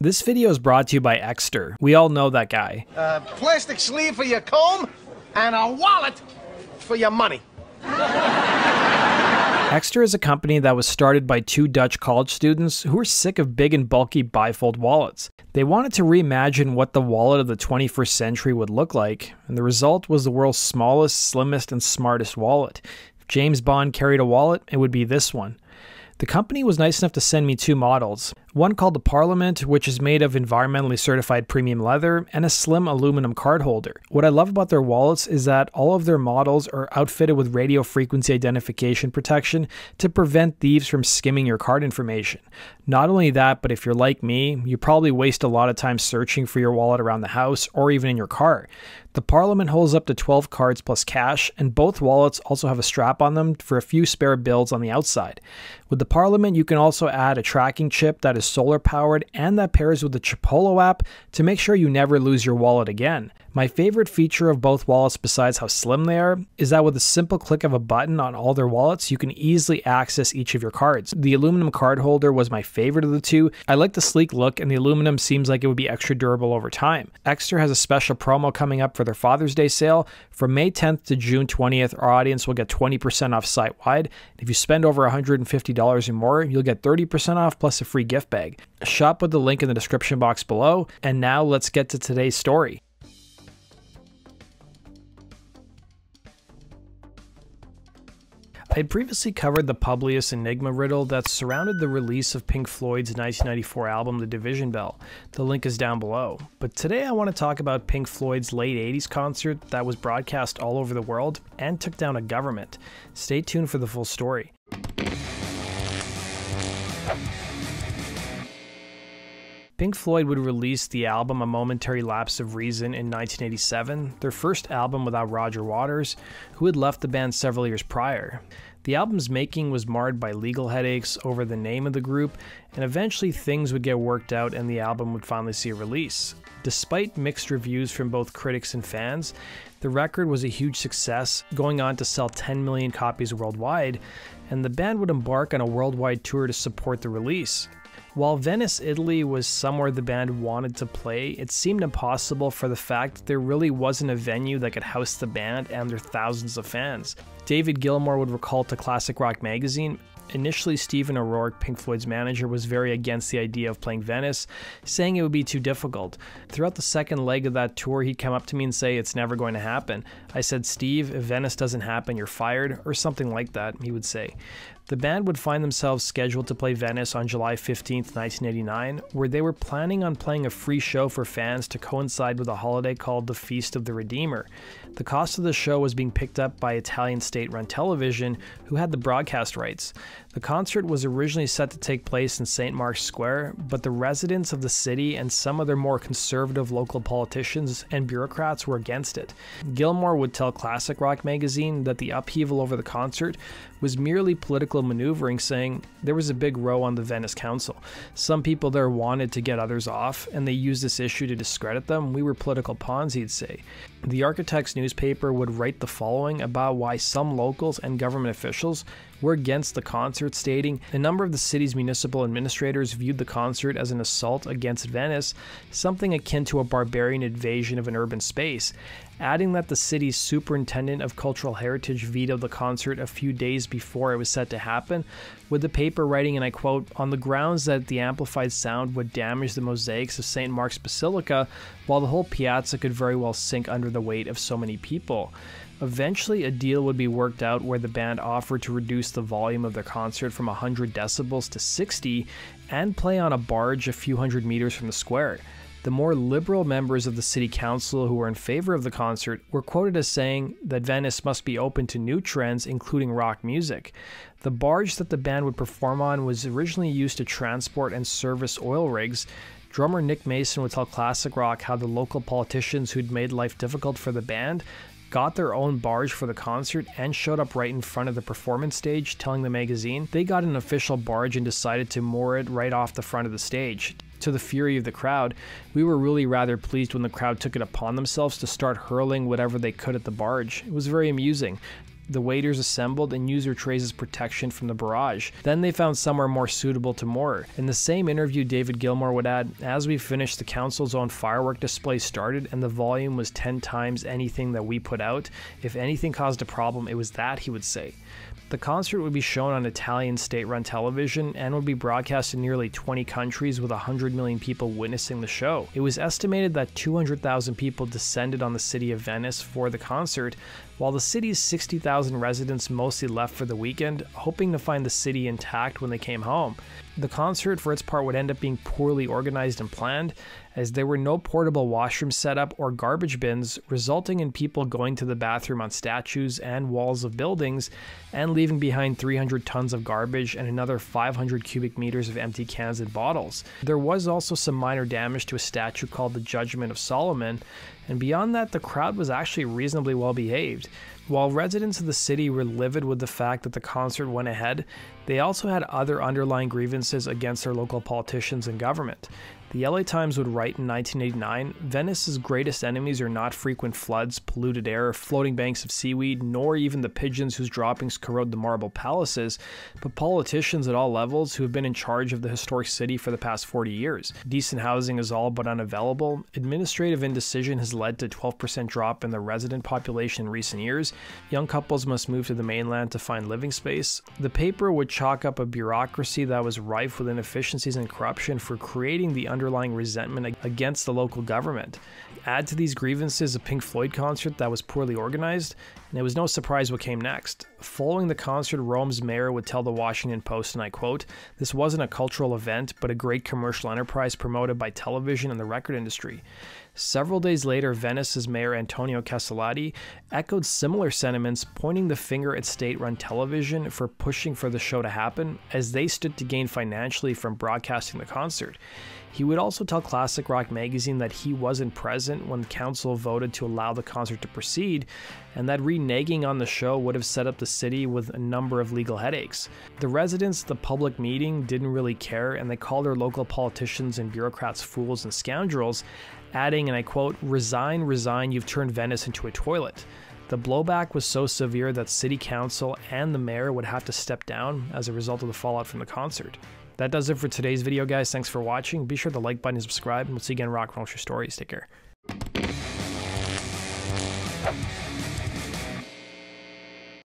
This video is brought to you by Ekster. We all know that guy. A plastic sleeve for your comb and a wallet for your money. Ekster is a company that was started by two Dutch college students who were sick of big and bulky bifold wallets. They wanted to reimagine what the wallet of the 21st century would look like, and the result was the world's smallest, slimmest, and smartest wallet. If James Bond carried a wallet, it would be this one. The company was nice enough to send me two models, one called the Parliament, which is made of environmentally certified premium leather, and a slim aluminum card holder. What I love about their wallets is that all of their models are outfitted with radio frequency identification protection to prevent thieves from skimming your card information. Not only that, but if you're like me, you probably waste a lot of time searching for your wallet around the house or even in your car. The Parliament holds up to 12 cards plus cash, and both wallets also have a strap on them for a few spare bills on the outside. With the Parliament, you can also add a tracking chip that is solar powered and that pairs with the Chipolo app to make sure you never lose your wallet again. My favorite feature of both wallets, besides how slim they are, is that with a simple click of a button on all their wallets, you can easily access each of your cards. The aluminum card holder was my favorite of the two. I like the sleek look, and the aluminum seems like it would be extra durable over time. Ekster has a special promo coming up for their Father's Day sale. From May 10th to June 20th, our audience will get 20% off site-wide. If you spend over $150 or more, you'll get 30% off plus a free gift bag. Shop with the link in the description box below. And now let's get to today's story. I had previously covered the Publius Enigma riddle that surrounded the release of Pink Floyd's 1994 album, The Division Bell. The link is down below. But today I want to talk about Pink Floyd's late 80s concert that was broadcast all over the world and took down a government. Stay tuned for the full story. Pink Floyd would release the album A Momentary Lapse of Reason in 1987, their first album without Roger Waters, who had left the band several years prior. The album's making was marred by legal headaches over the name of the group, and eventually things would get worked out and the album would finally see a release. Despite mixed reviews from both critics and fans, the record was a huge success, going on to sell 10 million copies worldwide, and the band would embark on a worldwide tour to support the release. While Venice, Italy was somewhere the band wanted to play, it seemed impossible for the fact that there really wasn't a venue that could house the band and their thousands of fans. David Gilmour would recall to Classic Rock magazine, initially Steven O'Rourke, Pink Floyd's manager, was very against the idea of playing Venice, saying it would be too difficult. Throughout the second leg of that tour, he'd come up to me and say, "It's never going to happen. I said, Steve, if Venice doesn't happen, you're fired," or something like that, he would say. The band would find themselves scheduled to play Venice on July 15, 1989, where they were planning on playing a free show for fans to coincide with a holiday called the Feast of the Redeemer. The cost of the show was being picked up by Italian state-run television, who had the broadcast rights. The concert was originally set to take place in St. Mark's Square, but the residents of the city and some of their more conservative local politicians and bureaucrats were against it. Gilmour would tell Classic Rock magazine that the upheaval over the concert was merely political maneuvering, saying, "There was a big row on the Venice Council. Some people there wanted to get others off, and they used this issue to discredit them. We were political pawns," he'd say. The Architects newspaper would write the following about why some locals and government officials were against the concert, stating, "A number of the city's municipal administrators viewed the concert as an assault against Venice, something akin to a barbarian invasion of an urban space," adding that the city's superintendent of cultural heritage vetoed the concert a few days before it was set to happen, with the paper writing, and I quote, "on the grounds that the amplified sound would damage the mosaics of St. Mark's Basilica, while the whole piazza could very well sink under the weight of so many people." Eventually, a deal would be worked out where the band offered to reduce the volume of their concert from 100 decibels to 60 and play on a barge a few hundred meters from the square. The more liberal members of the city council who were in favor of the concert were quoted as saying that Venice must be open to new trends, including rock music. The barge that the band would perform on was originally used to transport and service oil rigs. Drummer Nick Mason would tell Classic Rock how the local politicians who'd made life difficult for the band got their own barge for the concert and showed up right in front of the performance stage, telling the magazine they got an official barge and decided to moor it right off the front of the stage. To the fury of the crowd, "We were really rather pleased when the crowd took it upon themselves to start hurling whatever they could at the barge. It was very amusing. the waiters assembled and used their trays as protection from the barrage. Then they found somewhere more suitable to moor. In the same interview, David Gilmour would add, "As we finished, the council's own firework display started and the volume was 10 times anything that we put out. If anything caused a problem, it was that," he would say. The concert would be shown on Italian state-run television and would be broadcast in nearly 20 countries, with 100 million people witnessing the show. It was estimated that 200,000 people descended on the city of Venice for the concert, while the city's 60,000 residents mostly left for the weekend, hoping to find the city intact when they came home. The concert, for its part, would end up being poorly organized and planned, as there were no portable washrooms set up or garbage bins, resulting in people going to the bathroom on statues and walls of buildings, and leaving behind 300 tons of garbage and another 500 cubic meters of empty cans and bottles. There was also some minor damage to a statue called the Judgment of Solomon, and beyond that, the crowd was actually reasonably well behaved. While residents of the city were livid with the fact that the concert went ahead, they also had other underlying grievances against their local politicians and government. The LA Times would write in 1989, "Venice's greatest enemies are not frequent floods, polluted air, floating banks of seaweed, nor even the pigeons whose droppings corrode the marble palaces, but politicians at all levels who have been in charge of the historic city for the past 40 years. Decent housing is all but unavailable. Administrative indecision has led to a 12% drop in the resident population in recent years. Young couples must move to the mainland to find living space." The paper would chalk up a bureaucracy that was rife with inefficiencies and corruption for creating the underlying resentment against the local government. Add to these grievances a Pink Floyd concert that was poorly organized, and it was no surprise what came next. Following the concert, Rome's mayor would tell the Washington Post, and I quote, "This wasn't a cultural event, but a great commercial enterprise promoted by television and the record industry." Several days later, Venice's mayor Antonio Castellati echoed similar sentiments, pointing the finger at state-run television for pushing for the show to happen, as they stood to gain financially from broadcasting the concert. He would also tell Classic Rock magazine that he wasn't present when the council voted to allow the concert to proceed, and that reneging on the show would have set up the city with a number of legal headaches. The residents of the public meeting didn't really care, and they called their local politicians and bureaucrats fools and scoundrels, adding, and I quote, "Resign, resign, you've turned Venice into a toilet." The blowback was so severe that city council and the mayor would have to step down as a result of the fallout from the concert. That does it for today's video, guys. Thanks for watching. Be sure to like button and subscribe, and we'll see you again. Rock and roll your stories. Take care.